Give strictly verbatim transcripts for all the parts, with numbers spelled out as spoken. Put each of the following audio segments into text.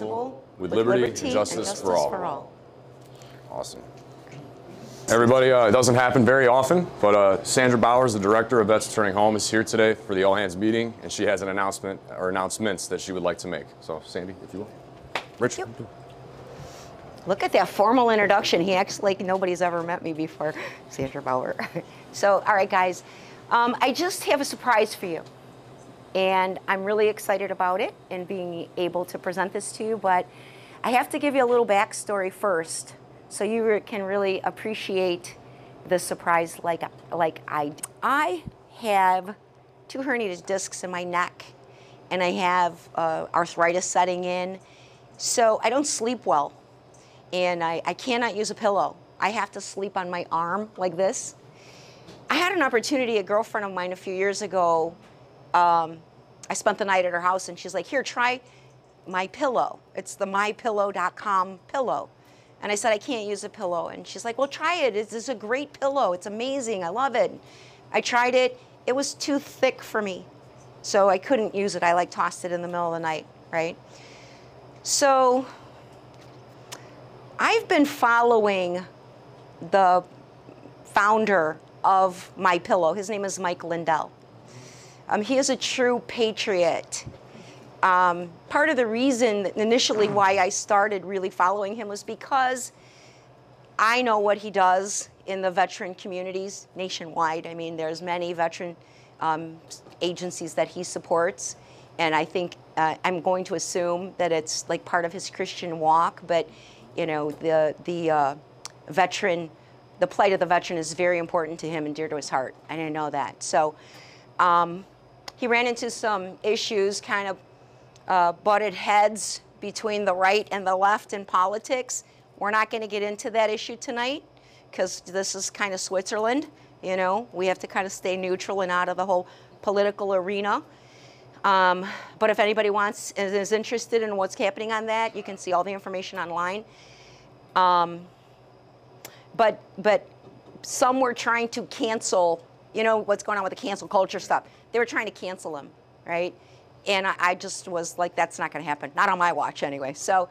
indivisible, with liberty and justice for all. Awesome. Everybody, uh, it doesn't happen very often, but uh, Sandra Bower, the director of Vets Returning Home, is here today for the All Hands meeting, and she has an announcement or announcements that she would like to make. So, Sandy, if you will. Rich. Yep. Look at that formal introduction. He acts like nobody's ever met me before. Sandra Bower. So, all right, guys, um, I just have a surprise for you, and I'm really excited about it and being able to present this to you, but I have to give you a little backstory first, so you can really appreciate the surprise like, like I do. I have two herniated discs in my neck, and I have uh, arthritis setting in, so I don't sleep well, and I, I cannot use a pillow. I have to sleep on my arm like this. I had an opportunity, a girlfriend of mine a few years ago, um, I spent the night at her house, and she's like, here, try MyPillow. It's the my pillow dot com pillow. And I said, I can't use a pillow. And she's like, well, try it. It's, it's a great pillow. It's amazing. I love it. I tried it. It was too thick for me, so I couldn't use it. I like tossed it in the middle of the night, right? So I've been following the founder of MyPillow. His name is Mike Lindell. Um, he is a true patriot. Um, part of the reason initially why I started really following him was because I know what he does in the veteran communities nationwide. I mean, there's many veteran um, agencies that he supports, and I think uh, I'm going to assume that it's like part of his Christian walk. But you know, the the uh, veteran, the plight of the veteran is very important to him and dear to his heart. I didn't know that, so um, he ran into some issues, kind of. Uh, butted heads between the right and the left in politics. We're not going to get into that issue tonight because this is kind of Switzerland. You know, we have to kind of stay neutral and out of the whole political arena. Um, but if anybody wants and is interested in what's happening on that, you can see all the information online. Um, but but some were trying to cancel. You know what's going on with the cancel culture stuff. They were trying to cancel him, right? And I just was like, that's not going to happen. Not on my watch anyway. So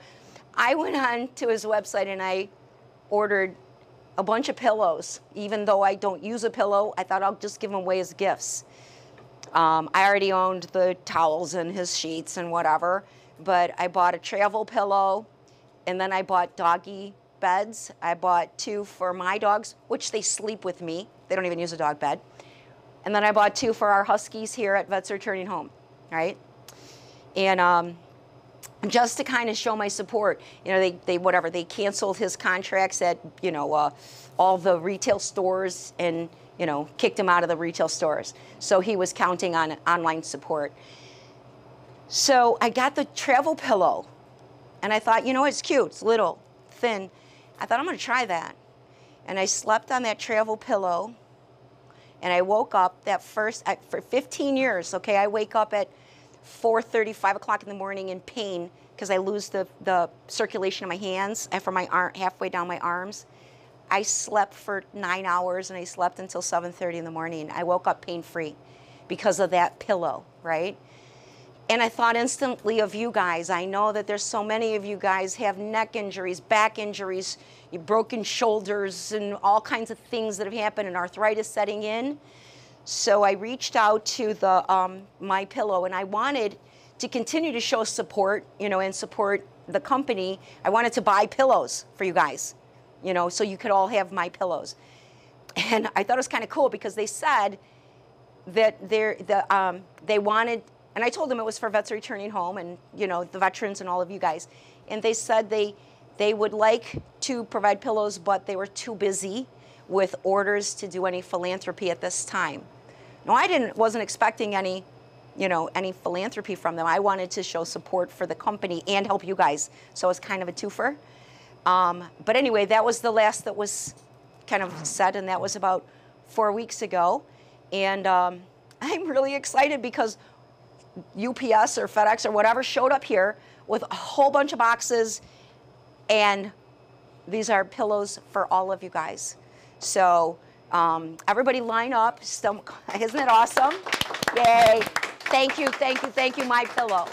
I went on to his website and I ordered a bunch of pillows. Even though I don't use a pillow, I thought I'll just give them away as gifts. Um, I already owned the towels and his sheets and whatever, but I bought a travel pillow, and then I bought doggy beds. I bought two for my dogs, which they sleep with me. They don't even use a dog bed. And then I bought two for our Huskies here at Vets Returning Home. Right? And um, just to kind of show my support, you know, they, they whatever, they canceled his contracts at, you know, uh, all the retail stores and, you know, kicked him out of the retail stores. So he was counting on online support. So I got the travel pillow, and I thought, you know, it's cute, it's little, thin. I thought, I'm going to try that. And I slept on that travel pillow, and I woke up that first, I, for fifteen years, okay, I wake up at four thirty, five o'clock in the morning in pain because I lose the, the circulation of my hands and from my arm, halfway down my arms. I slept for nine hours and I slept until seven thirty in the morning. I woke up pain-free because of that pillow, right? And I thought instantly of you guys. I know that there's so many of you guys have neck injuries, back injuries, broken shoulders, and all kinds of things that have happened, and arthritis setting in. So I reached out to the um, MyPillow, and I wanted to continue to show support, you know, and support the company. I wanted to buy pillows for you guys, you know, so you could all have MyPillows. And I thought it was kind of cool because they said that they're, the, um, they wanted, and I told them it was for Vets Returning Home and, you know, the veterans and all of you guys. And they said they, they would like to provide pillows, but they were too busy with orders to do any philanthropy at this time. Now, I didn't, wasn't expecting any, you know, any philanthropy from them. I wanted to show support for the company and help you guys, so it's kind of a twofer. Um, but anyway, that was the last that was kind of said, and that was about four weeks ago. And um, I'm really excited because U P S or FedEx or whatever showed up here with a whole bunch of boxes, and these are pillows for all of you guys. So um, everybody line up. Isn't it awesome? Yay. Thank you, thank you, thank you, MyPillow.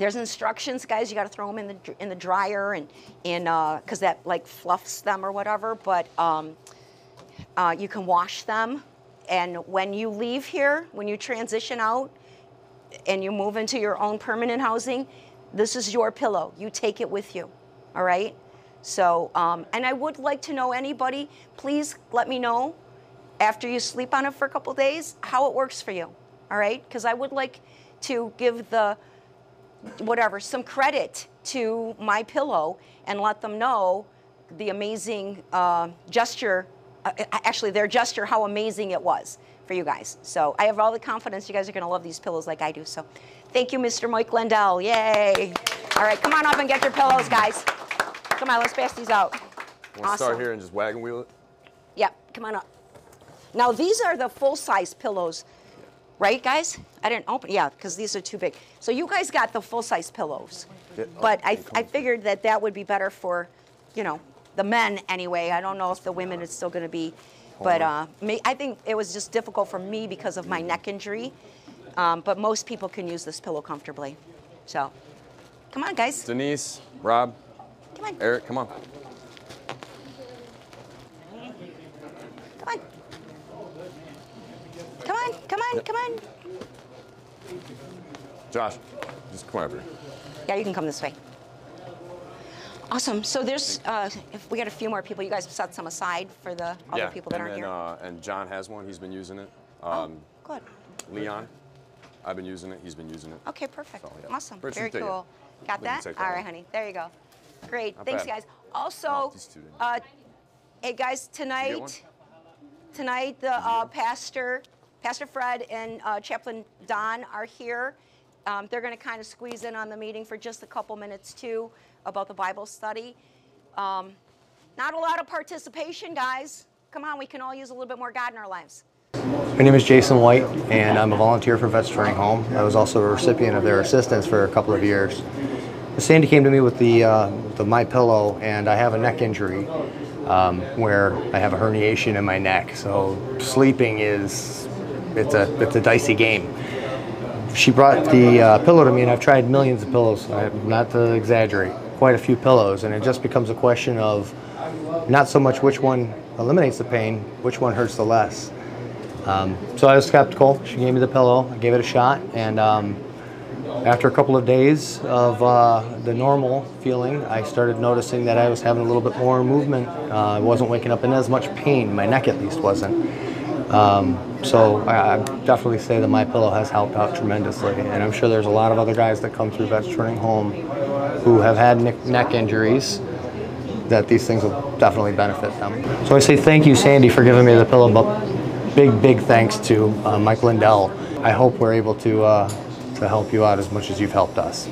There's instructions, guys. You got to throw them in the in the dryer and in uh, because that like fluffs them or whatever. But um, uh, you can wash them, and when you leave here, when you transition out, and you move into your own permanent housing, this is your pillow. You take it with you. All right. So, um, and I would like to know, anybody, please let me know after you sleep on it for a couple days how it works for you. All right, because I would like to give the whatever, some credit to MyPillow and let them know the amazing uh, gesture, uh, actually their gesture, how amazing it was for you guys. So I have all the confidence you guys are going to love these pillows like I do. So thank you, Mister Mike Lindell. Yay. All right, come on up and get your pillows, guys. Come on, let's pass these out. We'll awesome. Start here and just wagon wheel it. Yep, yeah, come on up. Now, these are the full-size pillows. Right, guys? I didn't open, yeah, because these are too big. So you guys got the full-size pillows. Yeah. But I, I figured that that would be better for, you know, the men anyway. I don't know if the women is still going to be. But uh, I think it was just difficult for me because of my neck injury. Um, but most people can use this pillow comfortably. So come on, guys. Denise, Rob, come on. Eric, come on. Come on. Come on, come on, yep. Come on. Josh, just come over here. Yeah, you can come this way. Awesome. So there's, uh, if we got a few more people. You guys set some aside for the other yeah. people that and aren't then, here. Uh, and John has one. He's been using it. Um, oh, good. Leon, I've been using it. He's been using it. Okay, perfect. So, yeah. Awesome. Richard, very cool. It. Got that? that? All right, honey. There you go. Great. Not Thanks, bad. guys. Also, oh, uh, hey, guys, tonight, tonight the uh, pastor... Pastor Fred and uh, Chaplain Don are here. Um, they're going to kind of squeeze in on the meeting for just a couple minutes, too, about the Bible study. Um, not a lot of participation, guys. Come on, we can all use a little bit more God in our lives. My name is Jason White, and I'm a volunteer for Vets Returning Home. I was also a recipient of their assistance for a couple of years. Sandy came to me with the, uh, the MyPillow, and I have a neck injury um, where I have a herniation in my neck, so sleeping is... It's a, it's a dicey game. She brought the uh, pillow to me, and I've tried millions of pillows, not to exaggerate, quite a few pillows, and it just becomes a question of not so much which one eliminates the pain, which one hurts the less. Um, so I was skeptical. She gave me the pillow. I gave it a shot, and um, after a couple of days of uh, the normal feeling, I started noticing that I was having a little bit more movement. Uh, I wasn't waking up in as much pain. My neck at least wasn't. Um, so I, I definitely say that MyPillow has helped out tremendously, and I'm sure there's a lot of other guys that come through Vets Returning Home who have had ne neck injuries that these things will definitely benefit them. So I say thank you, Sandy, for giving me the pillow, but big, big thanks to uh, Mike Lindell. I hope we're able to, uh, to help you out as much as you've helped us.